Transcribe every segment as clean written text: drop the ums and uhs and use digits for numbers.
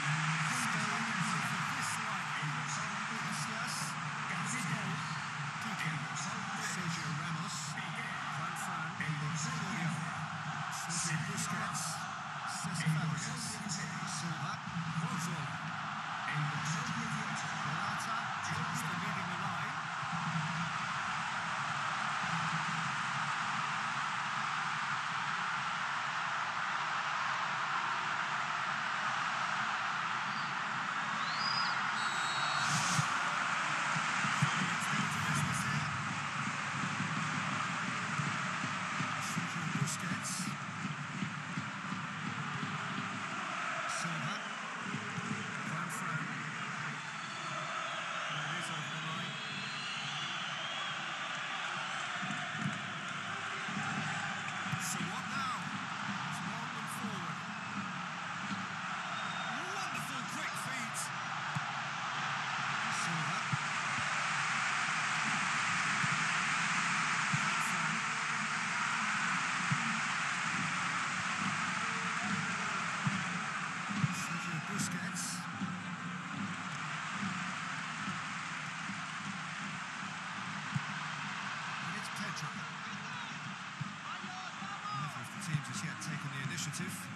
Sergio Ramos, just yet taken the initiative.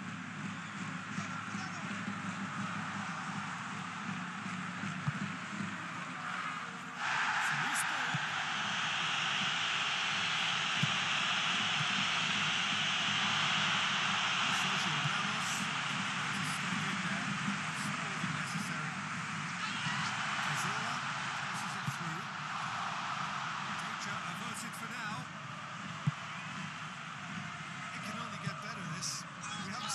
We haven't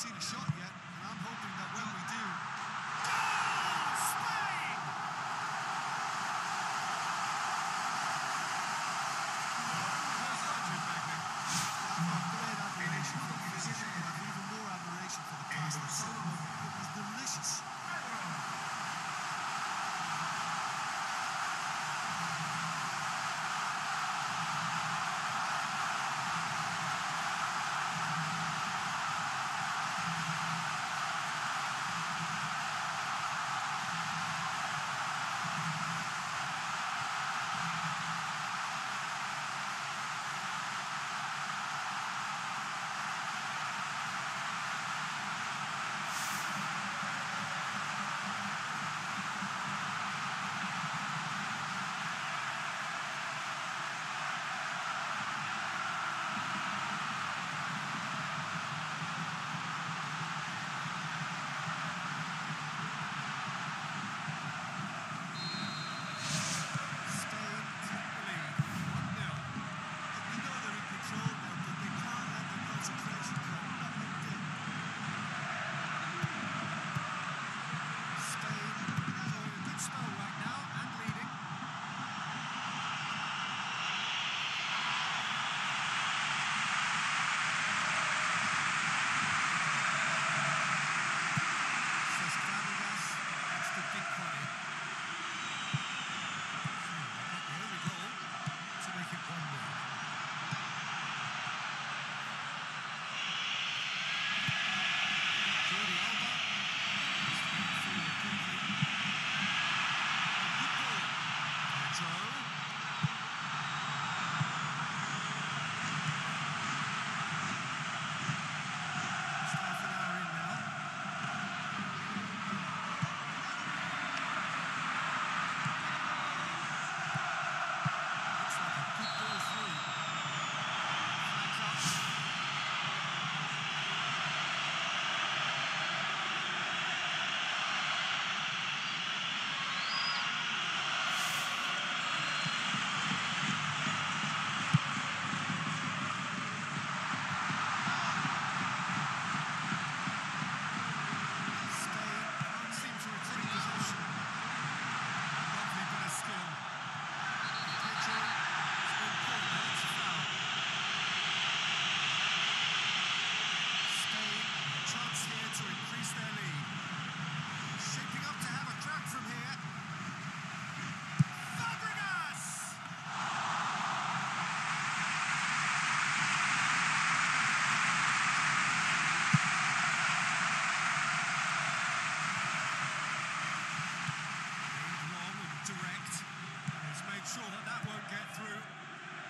get through.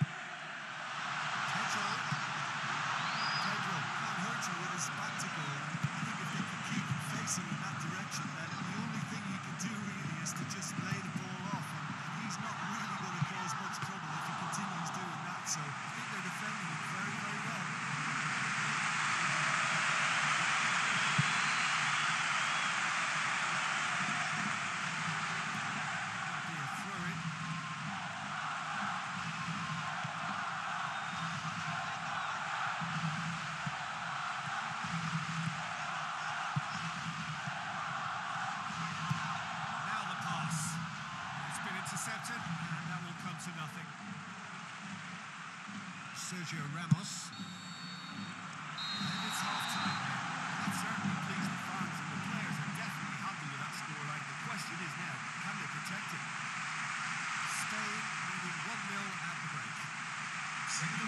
Pedro can't hurt you with his back to goal. I think if they can keep facing in that direction, then the only thing you can do really is to just lay the ball off. And he's not really going to cause much trouble if he continues doing that. So I think they're defending him very, very well. And that will come to nothing. Sergio Ramos. And it's half-time now. That certainly pleased the fans, and the players are definitely happy with that scoreline. The question is now, can they protect it? Spain leading 1-0 at the break. Exactly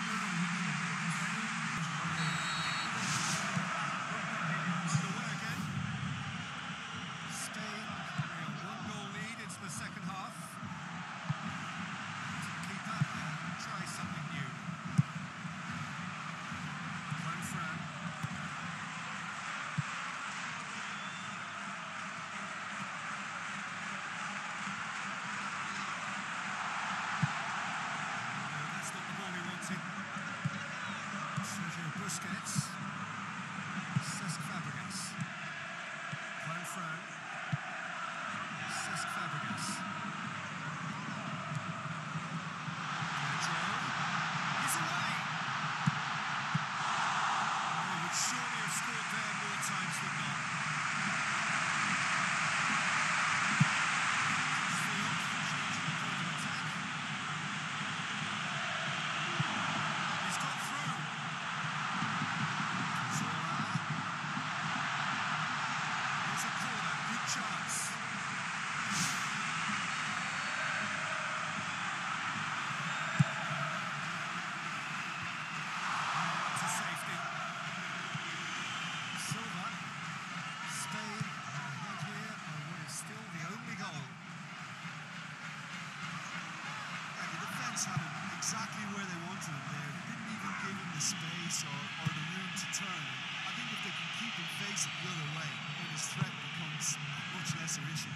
where they wanted him there. They didn't even give him the space or the room to turn. I think if they can keep him facing the other way, then his threat becomes much lesser issue.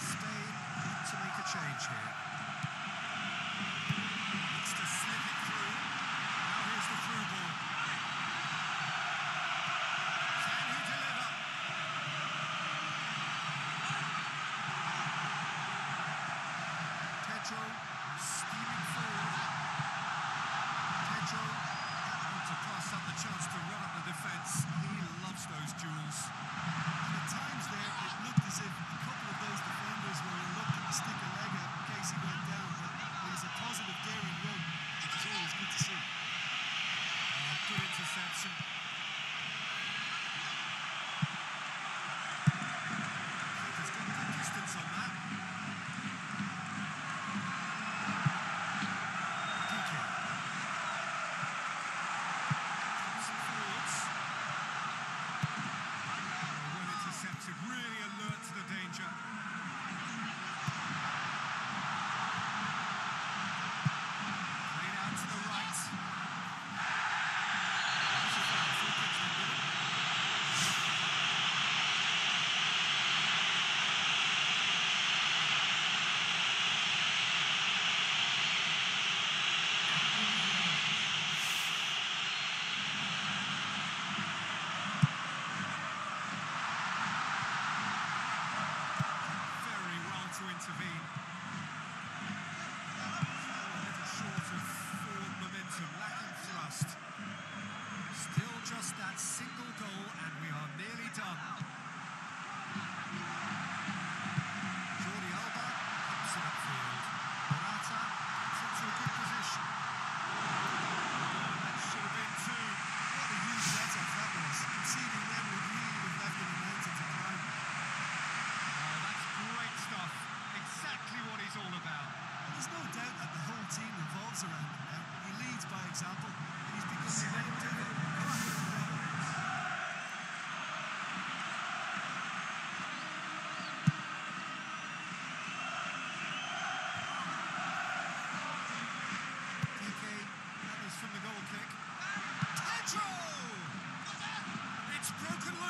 Spain need to make a change here. Needs to slip it through. Now here's the through ball. Can he deliver? Steaming forward. Pedro able to pass up the chance to run up the defence. He loves those duels. And at times there, it looked as if a couple of those defenders were looking to stick a leg out in case he went down, but it is a positive daring run, which is always good to see. Good interception. He's got good distance on that.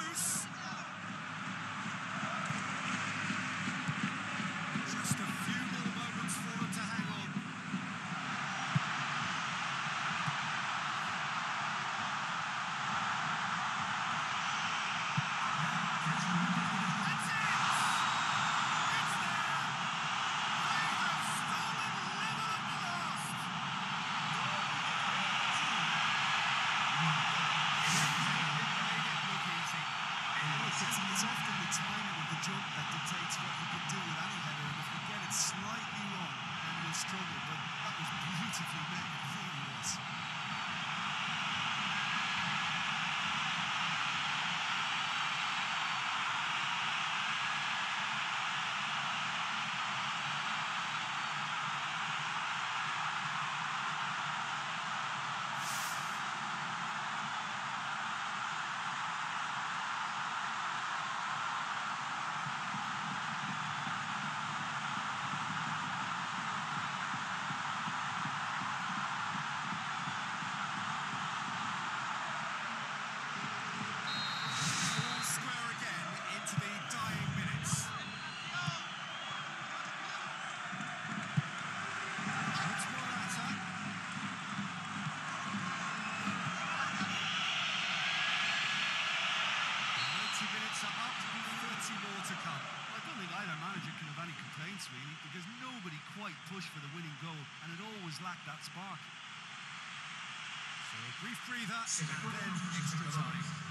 close. Just a few more moments for them to hang on. That's it! It's there! They have stolen Rebel at last! It's often the timing of the jump that dictates what you can do with any header, and if you get it slightly wrong, then you'll struggle, but that was beautifully made, it really was. Really, because nobody quite pushed for the winning goal, and it always lacked that spark. So a brief breather and then extra time.